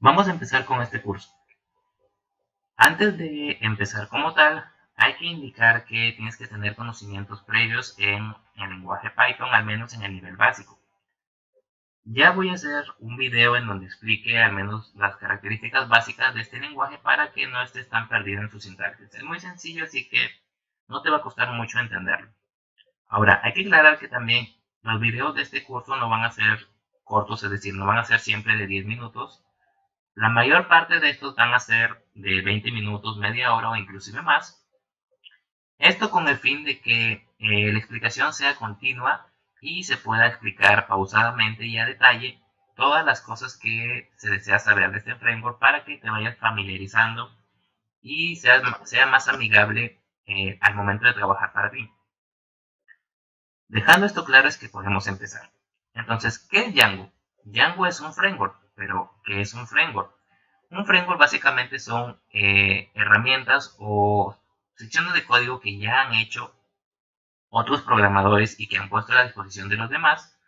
Vamos a empezar con este curso. Antes de empezar como tal, hay que indicar que tienes que tener conocimientos previos en el lenguaje Python, al menos en el nivel básico. Ya voy a hacer un video en donde explique al menos las características básicas de este lenguaje para que no estés tan perdido en su sintaxis. Es muy sencillo, así que no te va a costar mucho entenderlo. Ahora, hay que aclarar que también los videos de este curso no van a ser cortos, es decir, no van a ser siempre de 10 minutos. La mayor parte de estos van a ser de 20 minutos, media hora o inclusive más. Esto con el fin de que la explicación sea continua y se pueda explicar pausadamente y a detalle todas las cosas que se desea saber de este framework para que te vayas familiarizando y sea más amigable al momento de trabajar para ti. Dejando esto claro es que podemos empezar. Entonces, ¿qué es Django? Django es un framework. Pero, ¿qué es un framework? Un framework básicamente son herramientas o secciones de código que ya han hecho otros programadores y que han puesto a la disposición de los demás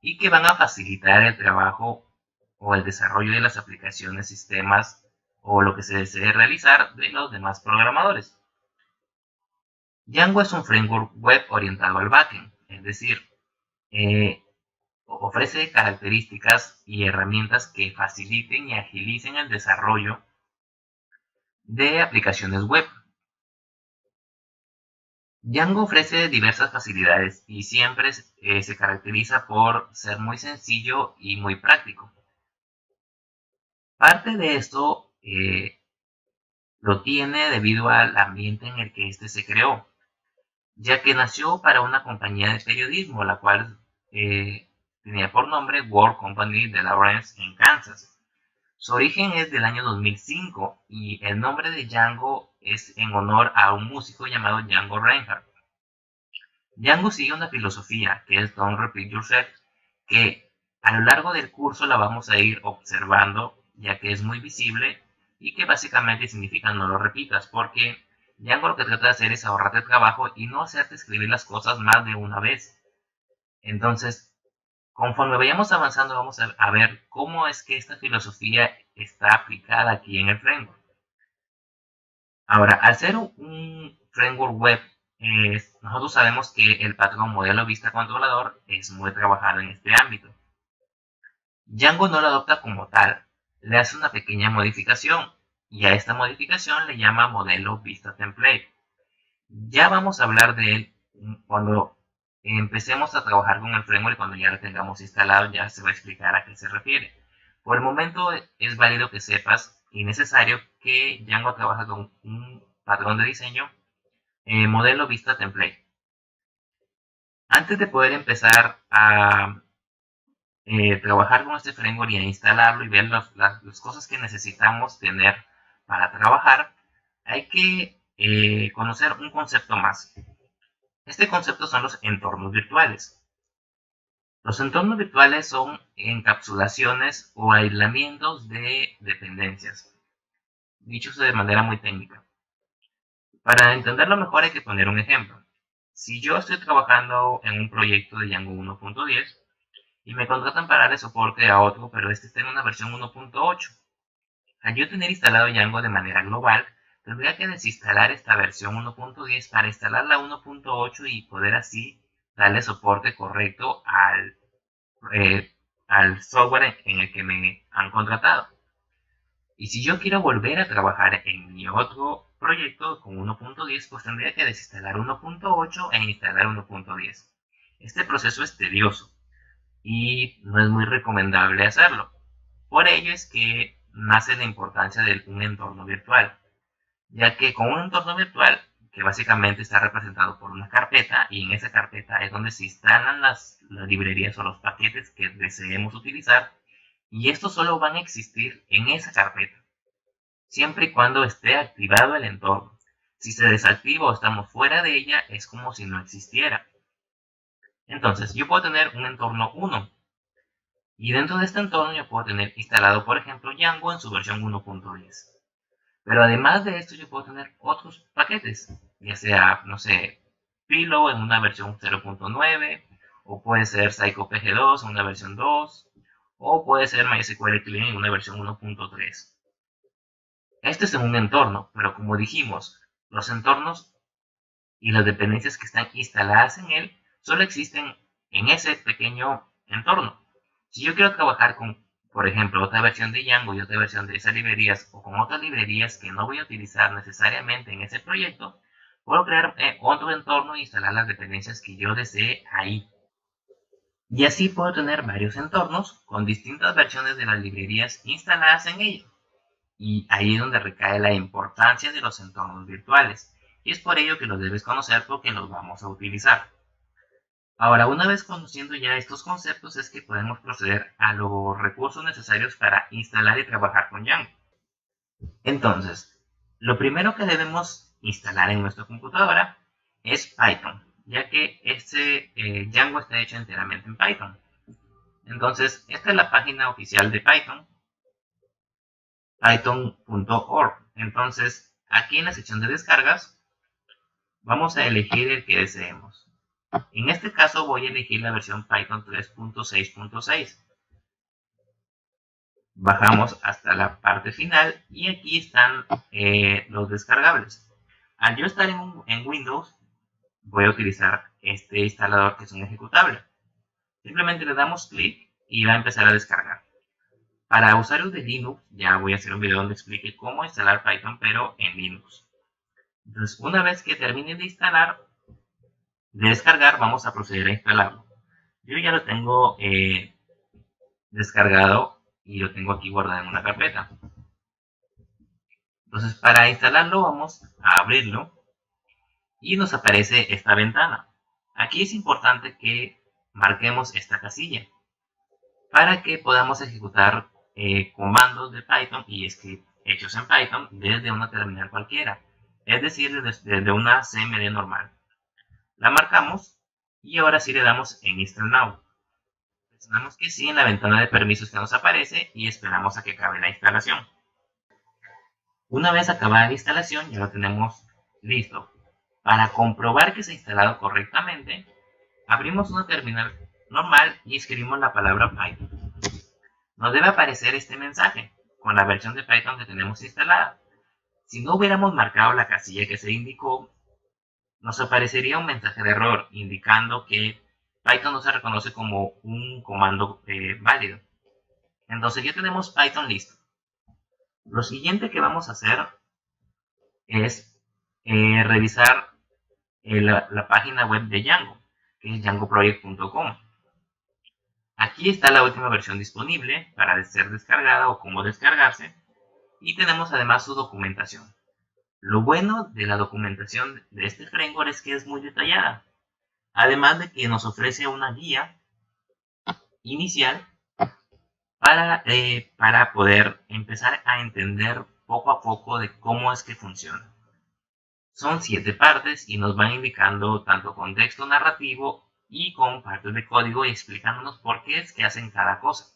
y que van a facilitar el trabajo o el desarrollo de las aplicaciones, sistemas o lo que se desee realizar de los demás programadores. Django es un framework web orientado al backend, es decir, ofrece características y herramientas que faciliten y agilicen el desarrollo de aplicaciones web. Django ofrece diversas facilidades y siempre se caracteriza por ser muy sencillo y muy práctico. Parte de esto lo tiene debido al ambiente en el que este se creó, ya que nació para una compañía de periodismo, la cual tenía por nombre World Company de Lawrence en Kansas. Su origen es del año 2005 y el nombre de Django es en honor a un músico llamado Django Reinhardt. Django sigue una filosofía que es Don't Repeat Yourself, que a lo largo del curso la vamos a ir observando ya que es muy visible y que básicamente significa no lo repitas, porque Django lo que trata de hacer es ahorrarte el trabajo y no hacerte escribir las cosas más de una vez. Entonces, conforme vayamos avanzando vamos a ver cómo es que esta filosofía está aplicada aquí en el framework. Ahora, al ser un framework web, nosotros sabemos que el patrón modelo vista controlador es muy trabajado en este ámbito. Django no lo adopta como tal, le hace una pequeña modificación y a esta modificación le llama modelo vista template. Ya vamos a hablar de él cuando empecemos a trabajar con el framework. Cuando ya lo tengamos instalado ya se va a explicar a qué se refiere. Por el momento es válido que sepas y necesario que Django trabaja con un patrón de diseño modelo vista template. Antes de poder empezar a trabajar con este framework y a instalarlo y ver las cosas que necesitamos tener para trabajar, hay que conocer un concepto más. Este concepto son los entornos virtuales. Los entornos virtuales son encapsulaciones o aislamientos de dependencias, dicho de manera muy técnica. Para entenderlo mejor hay que poner un ejemplo. Si yo estoy trabajando en un proyecto de Django 1.10 y me contratan para darle soporte a otro, pero este está en una versión 1.8. Al yo tener instalado Django de manera global, tendría que desinstalar esta versión 1.10 para instalar la 1.8 y poder así darle soporte correcto al software en el que me han contratado. Y si yo quiero volver a trabajar en mi otro proyecto con 1.10, pues tendría que desinstalar 1.8 e instalar 1.10. Este proceso es tedioso y no es muy recomendable hacerlo. Por ello es que nace la importancia de un entorno virtual, ya que con un entorno virtual, que básicamente está representado por una carpeta, y en esa carpeta es donde se instalan las librerías o los paquetes que deseemos utilizar, y estos solo van a existir en esa carpeta, siempre y cuando esté activado el entorno. Si se desactiva o estamos fuera de ella, es como si no existiera. Entonces, yo puedo tener un entorno 1, y dentro de este entorno yo puedo tener instalado, por ejemplo, Django en su versión 1.10. Pero además de esto yo puedo tener otros paquetes, ya sea, no sé, Pillow en una versión 0.9, o puede ser PsychoPG2 en una versión 2, o puede ser MySQL Client en una versión 1.3. Este es en un entorno, pero como dijimos, los entornos y las dependencias que están instaladas en él solo existen en ese pequeño entorno. Si yo quiero trabajar con, por ejemplo, otra versión de Django y otra versión de esas librerías, o con otras librerías que no voy a utilizar necesariamente en ese proyecto, puedo crear otro entorno e instalar las dependencias que yo desee ahí. Y así puedo tener varios entornos con distintas versiones de las librerías instaladas en ellos. Y ahí es donde recae la importancia de los entornos virtuales. Y es por ello que los debes conocer porque los vamos a utilizar. Ahora, una vez conociendo ya estos conceptos es que podemos proceder a los recursos necesarios para instalar y trabajar con Django. Entonces, lo primero que debemos instalar en nuestra computadora es Python, ya que este Django está hecho enteramente en Python. Entonces, esta es la página oficial de Python, python.org. Entonces, aquí en la sección de descargas, vamos a elegir el que deseemos. En este caso, voy a elegir la versión Python 3.6.6. Bajamos hasta la parte final y aquí están los descargables. Al yo estar en Windows, voy a utilizar este instalador que es un ejecutable. Simplemente le damos clic y va a empezar a descargar. Para usuarios de Linux, ya voy a hacer un video donde explique cómo instalar Python, pero en Linux. Entonces, una vez que termine de instalar, de descargar, vamos a proceder a instalarlo. Yo ya lo tengo descargado y lo tengo aquí guardado en una carpeta. Entonces, para instalarlo, vamos a abrirlo. Y nos aparece esta ventana. Aquí es importante que marquemos esta casilla para que podamos ejecutar comandos de Python y script hechos en Python desde una terminal cualquiera, es decir, desde una CMD normal. La marcamos y ahora sí le damos en Install Now. Presionamos que sí en la ventana de permisos que nos aparece y esperamos a que acabe la instalación. Una vez acabada la instalación ya lo tenemos listo. Para comprobar que se ha instalado correctamente, abrimos una terminal normal y escribimos la palabra Python. Nos debe aparecer este mensaje con la versión de Python que tenemos instalada. Si no hubiéramos marcado la casilla que se indicó, nos aparecería un mensaje de error indicando que Python no se reconoce como un comando válido. Entonces ya tenemos Python listo. Lo siguiente que vamos a hacer es revisar la página web de Django, que es djangoproject.com. Aquí está la última versión disponible para ser descargada o cómo descargarse, y tenemos además su documentación. Lo bueno de la documentación de este framework es que es muy detallada, además de que nos ofrece una guía inicial para poder empezar a entender poco a poco de cómo es que funciona. Son 7 partes y nos van indicando tanto contexto narrativo y con partes de código y explicándonos por qué es que hacen cada cosa.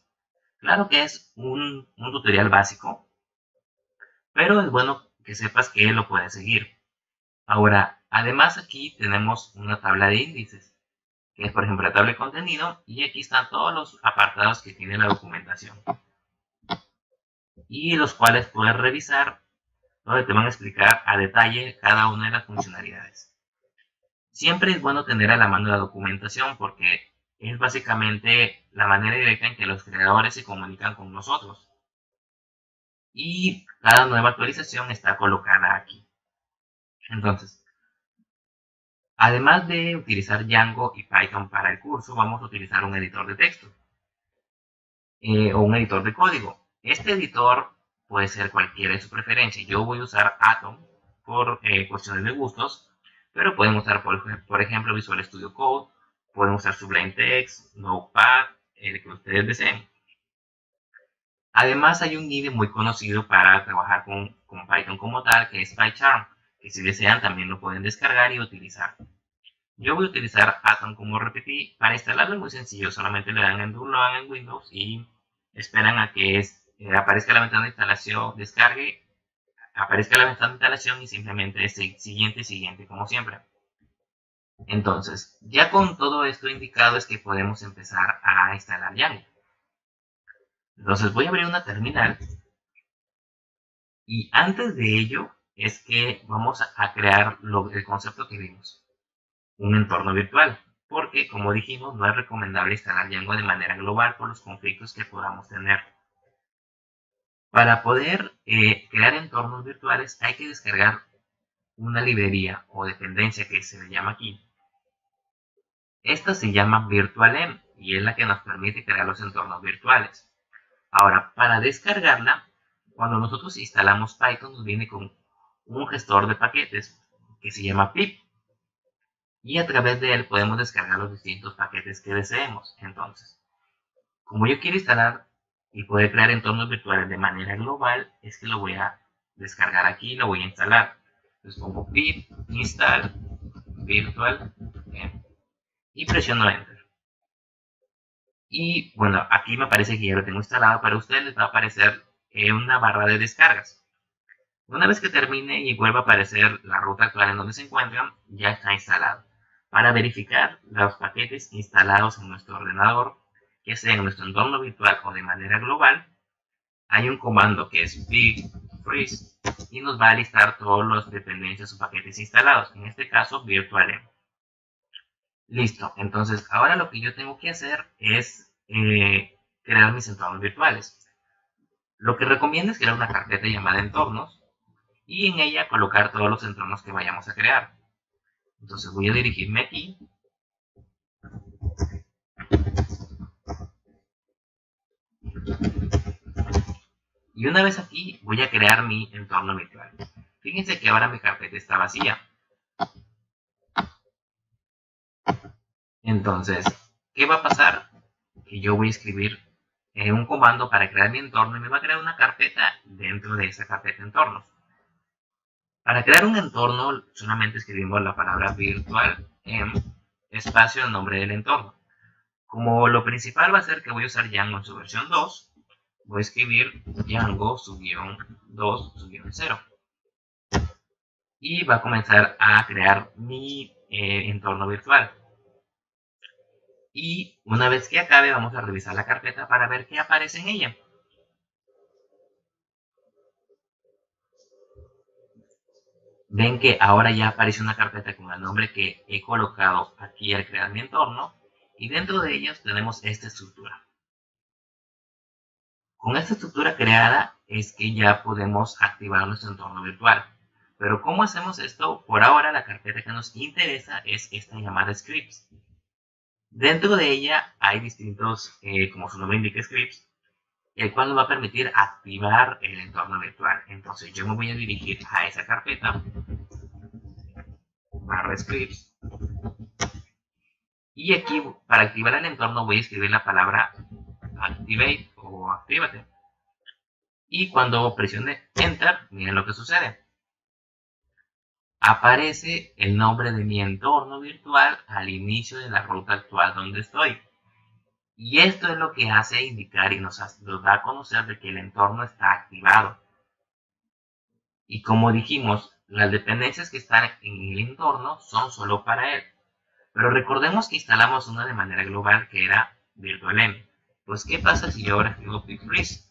Claro que es un tutorial básico, pero es bueno que sepas que lo puedes seguir. Ahora, además aquí tenemos una tabla de índices, que es por ejemplo la tabla de contenido, y aquí están todos los apartados que tiene la documentación, y los cuales puedes revisar, donde te van a explicar a detalle cada una de las funcionalidades. Siempre es bueno tener a la mano la documentación porque es básicamente la manera directa en que los creadores se comunican con nosotros. Y cada nueva actualización está colocada aquí. Entonces, además de utilizar Django y Python para el curso, vamos a utilizar un editor de texto o un editor de código. Este editor puede ser cualquiera de su preferencia. Yo voy a usar Atom por cuestiones de gustos, pero pueden usar, por ejemplo, Visual Studio Code, pueden usar Sublime Text, Notepad, el que ustedes deseen. Además, hay un IDE muy conocido para trabajar con Python como tal, que es PyCharm, que si desean también lo pueden descargar y utilizar. Yo voy a utilizar Atom, como repetí. Para instalarlo es muy sencillo, solamente le dan en download en Windows y esperan a que aparezca la ventana de instalación, descargue, aparezca la ventana de instalación y simplemente es siguiente, como siempre. Entonces, ya con todo esto indicado es que podemos empezar a instalar Django. Entonces voy a abrir una terminal y antes de ello es que vamos a crear el concepto que vimos, un entorno virtual, porque como dijimos no es recomendable instalar Django de manera global por los conflictos que podamos tener. Para poder crear entornos virtuales hay que descargar una librería o dependencia que se le llama aquí. Esta se llama virtualenv y es la que nos permite crear los entornos virtuales. Ahora, para descargarla, cuando nosotros instalamos Python nos viene con un gestor de paquetes que se llama pip. Y a través de él podemos descargar los distintos paquetes que deseemos. Entonces, como yo quiero instalar y poder crear entornos virtuales de manera global, es que lo voy a descargar aquí y lo voy a instalar. Entonces pongo pip install virtualenv y presiono enter. Y bueno, aquí me parece que ya lo tengo instalado. Para ustedes les va a aparecer una barra de descargas. Una vez que termine y vuelva a aparecer la ruta actual en donde se encuentran, ya está instalado. Para verificar los paquetes instalados en nuestro ordenador, ya sea en nuestro entorno virtual o de manera global, hay un comando que es pip freeze y nos va a listar todas las dependencias o paquetes instalados, en este caso virtualenv. Listo, entonces ahora lo que yo tengo que hacer es crear mis entornos virtuales. Lo que recomiendo es crear una carpeta llamada entornos y en ella colocar todos los entornos que vayamos a crear. Entonces voy a dirigirme aquí. Y una vez aquí voy a crear mi entorno virtual. Fíjense que ahora mi carpeta está vacía. Entonces, ¿qué va a pasar? Que yo voy a escribir un comando para crear mi entorno y me va a crear una carpeta dentro de esa carpeta entornos. Para crear un entorno solamente escribimos la palabra virtualenv espacio el nombre del entorno. Como lo principal va a ser que voy a usar Django en su versión 2, voy a escribir Django -2-0. Y va a comenzar a crear mi entorno virtual. Y una vez que acabe vamos a revisar la carpeta para ver qué aparece en ella. Ven que ahora ya aparece una carpeta con el nombre que he colocado aquí al crear mi entorno. Y dentro de ellos tenemos esta estructura. Con esta estructura creada es que ya podemos activar nuestro entorno virtual. Pero ¿cómo hacemos esto? Por ahora la carpeta que nos interesa es esta llamada scripts. Dentro de ella hay distintos, como su nombre indica, scripts, el cual nos va a permitir activar el entorno virtual. Entonces yo me voy a dirigir a esa carpeta, barra scripts, y aquí para activar el entorno voy a escribir la palabra activate o actívate. Y cuando presione enter, miren lo que sucede. Aparece el nombre de mi entorno virtual al inicio de la ruta actual donde estoy. Y esto es lo que hace indicar y nos da a conocer de que el entorno está activado. Y como dijimos, las dependencias que están en el entorno son solo para él. Pero recordemos que instalamos una de manera global que era virtualenv. Pues ¿qué pasa si yo ahora escribo pip freeze?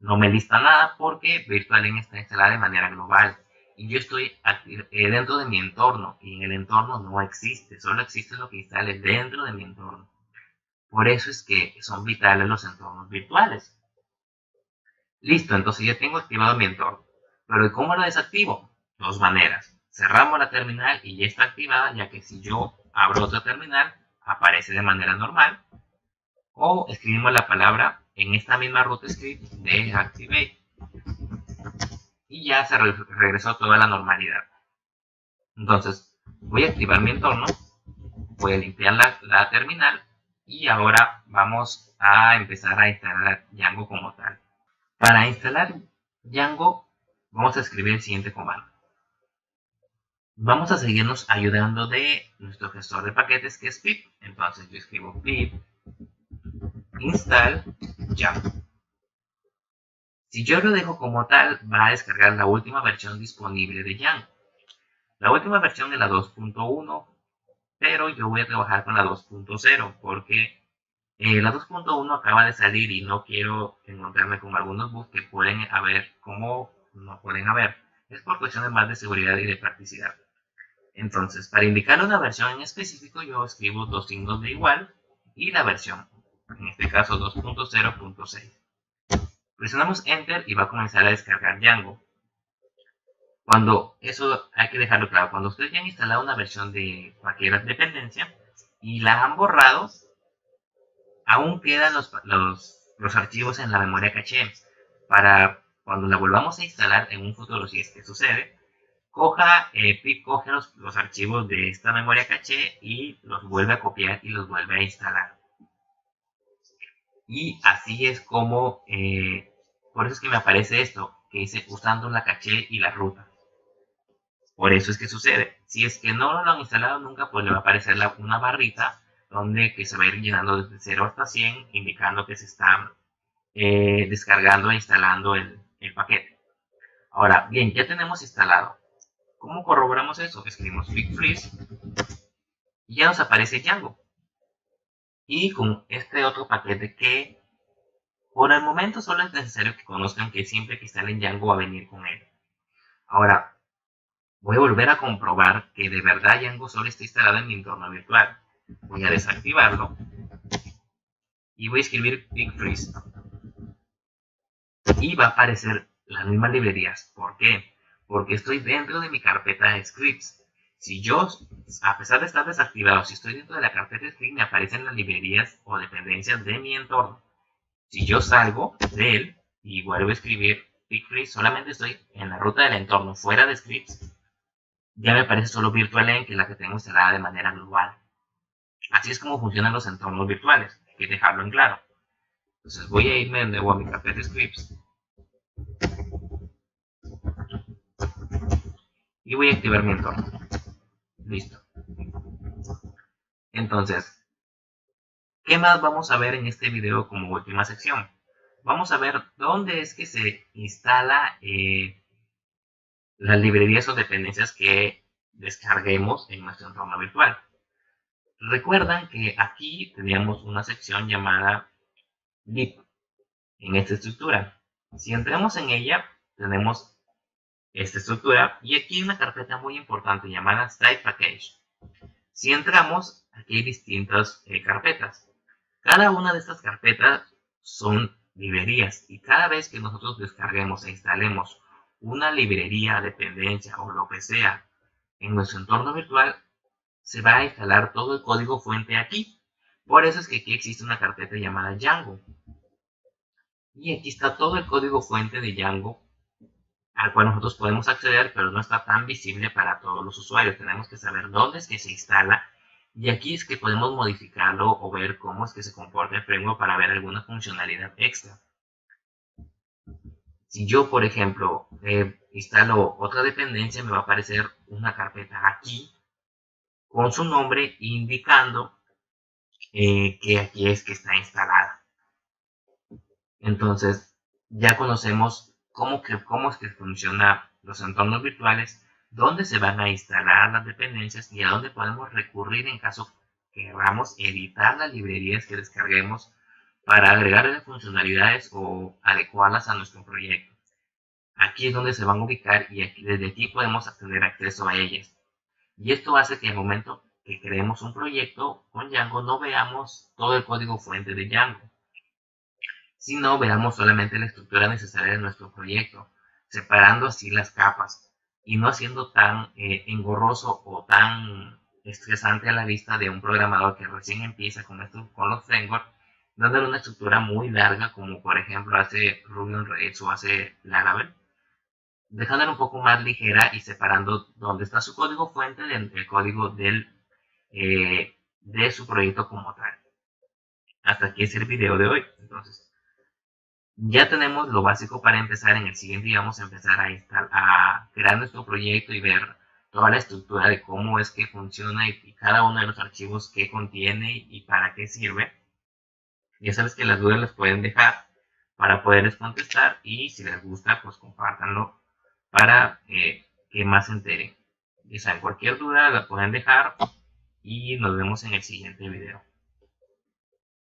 No me lista nada porque virtualenv está instalada de manera global. Y yo estoy dentro de mi entorno y en el entorno no existe, solo existe lo que instale dentro de mi entorno. Por eso es que son vitales los entornos virtuales. Listo, entonces ya tengo activado mi entorno. Pero ¿cómo lo desactivo? Dos maneras. Cerramos la terminal y ya está activada, ya que si yo abro otra terminal, aparece de manera normal. O escribimos la palabra en esta misma root script de activate. Y ya se regresó toda la normalidad. Entonces, voy a activar mi entorno. Voy a limpiar la terminal. Y ahora vamos a empezar a instalar Django como tal. Para instalar Django, vamos a escribir el siguiente comando. Vamos a seguirnos ayudando de nuestro gestor de paquetes que es pip. Entonces yo escribo pip install Django. Si yo lo dejo como tal, va a descargar la última versión disponible de Django. La última versión es la 2.1. Pero yo voy a trabajar con la 2.0 porque La 2.1 acaba de salir y no quiero encontrarme con algunos bugs que pueden haber, como no pueden haber. Es por cuestiones más de seguridad y de practicidad. Entonces, para indicar una versión en específico, yo escribo dos signos de igual y la versión. En este caso, 2.0.6. Presionamos Enter y va a comenzar a descargar Django. Cuando eso hay que dejarlo claro. Cuando ustedes ya han instalado una versión de cualquier dependencia y la han borrado, aún quedan los archivos en la memoria caché para cuando la volvamos a instalar en un futuro, si es que sucede, coge los archivos de esta memoria caché y los vuelve a copiar y los vuelve a instalar. Y así es como, por eso es que me aparece esto, que dice usando la caché y la ruta. Por eso es que sucede. Si es que no lo han instalado nunca, pues le va a aparecer una barrita donde que se va a ir llenando desde 0 hasta 100, indicando que se está descargando e instalando el paquete. Ahora, bien, ya tenemos instalado. ¿Cómo corroboramos eso? Escribimos Quick Freeze y ya nos aparece Django. Y con este otro paquete que, por el momento, solo es necesario que conozcan que siempre que instalen Django va a venir con él. Ahora, voy a volver a comprobar que de verdad Django solo está instalado en mi entorno virtual. Voy a desactivarlo y voy a escribir Quick Freeze y va a aparecer las mismas librerías. ¿Por qué? Porque estoy dentro de mi carpeta de scripts. Si yo, a pesar de estar desactivado, si estoy dentro de la carpeta de scripts, me aparecen las librerías o dependencias de mi entorno. Si yo salgo de él y vuelvo a escribir Quick Freeze, solamente estoy en la ruta del entorno, fuera de scripts, ya me aparece solo virtualenv, que es la que tengo instalada de manera global. Así es como funcionan los entornos virtuales, hay que dejarlo en claro. Entonces voy a irme de nuevo a mi carpeta scripts y voy a activar mi entorno. Listo. Entonces, ¿qué más vamos a ver en este video como última sección? Vamos a ver dónde es que se instala las librerías o dependencias que descarguemos en nuestro entorno virtual. Recuerdan que aquí teníamos una sección llamada lib en esta estructura. Si entramos en ella, tenemos esta estructura y aquí hay una carpeta muy importante llamada Style Package. Si entramos, aquí hay distintas carpetas. Cada una de estas carpetas son librerías y cada vez que nosotros descarguemos e instalemos una librería, dependencia o lo que sea en nuestro entorno virtual, se va a instalar todo el código fuente aquí. Por eso es que aquí existe una carpeta llamada Django. Y aquí está todo el código fuente de Django, al cual nosotros podemos acceder, pero no está tan visible para todos los usuarios. Tenemos que saber dónde es que se instala. Y aquí es que podemos modificarlo o ver cómo es que se comporta el framework para ver alguna funcionalidad extra. Si yo, por ejemplo, instalo otra dependencia, me va a aparecer una carpeta aquí con su nombre, indicando que aquí es que está instalada. Entonces, ya conocemos cómo es que funcionan los entornos virtuales, dónde se van a instalar las dependencias y a dónde podemos recurrir en caso que queramos editar las librerías que descarguemos para agregarle funcionalidades o adecuarlas a nuestro proyecto. Aquí es donde se van a ubicar y aquí, desde aquí podemos tener acceso a ellas. Y esto hace que al momento que creemos un proyecto con Django no veamos todo el código fuente de Django, sino veamos solamente la estructura necesaria de nuestro proyecto, separando así las capas y no haciendo tan engorroso o tan estresante a la vista de un programador que recién empieza con los frameworks, dándole una estructura muy larga como por ejemplo hace Ruby on Rails o hace Laravel, dejándola un poco más ligera y separando dónde está su código fuente del código de su proyecto como tal. Hasta aquí es el video de hoy. Entonces, ya tenemos lo básico para empezar. En el siguiente día vamos a empezar a crear nuestro proyecto y ver toda la estructura de cómo es que funciona y cada uno de los archivos que contiene y para qué sirve. Ya sabes que las dudas las pueden dejar para poderles contestar y si les gusta, pues compártanlo para que más se enteren. Ya saben, cualquier duda la pueden dejar y nos vemos en el siguiente video.